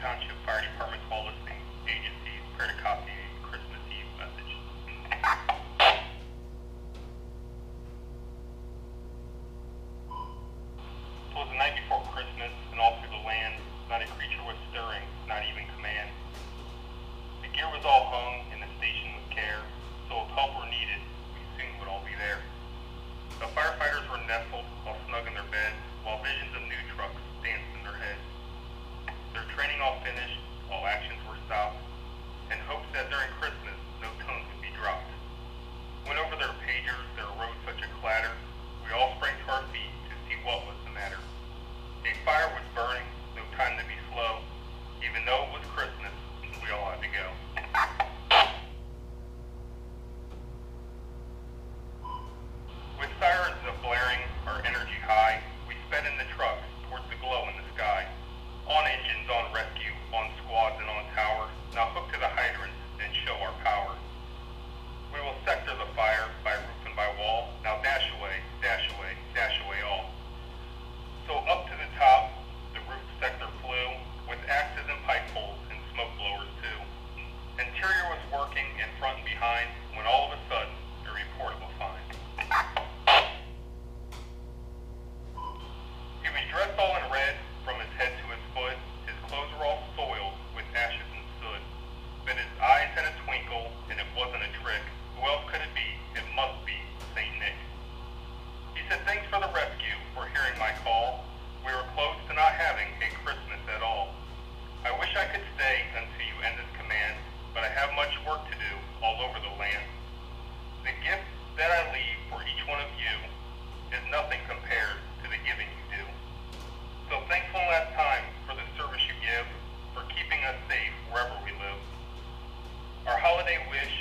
Township Fire Department's holistic agencies prepare to copy a Christmas Eve message. It was the night before Christmas, and all through the land, not a creature was stirring, not even command. The gear was all hung, and the station with care, so if help were needed, we soon would all be there. The firefighters were nestled, all snug in their beds, while visions of new trucks danced in their heads. Their training all finished, all actions were stopped, in hopes that during Christmas no tones would be dropped. When over their pagers there arose such a clatter, we all sprang to our feet to see what was the matter. A fire was burning, no time to be slow. Even though it was Christmas, we all had to go. With sirens of blaring, our energy high, we sped in the trucks towards the glow in the sky. On engines, on rescue, on squads, and on towers, now hook to the hydrants and show our power. We will sector the fire by roof and by wall, now dash away, dash away, dash away all. So up to the top, the roof sector flew, with axes and pike poles and smoke blowers too. Interior was working in front and behind, when all of a sudden, a report of a find. He was dressed all in red, from his head to his foot, his clothes were all soiled with ashes and soot. But his eyes had a twinkle, and it wasn't a trick. Who else could it be? It must be St. Nick. He said, "Thanks for the rescue, for hearing my call. We were close to not having a Christmas at all. I wish I could stay until you end this command, but I have much work to do all over the land. The gift that I leave for each one of you is nothing compared to the giving you do. So thanks one last time for the service you give, for keeping us safe wherever we live. Our holiday wish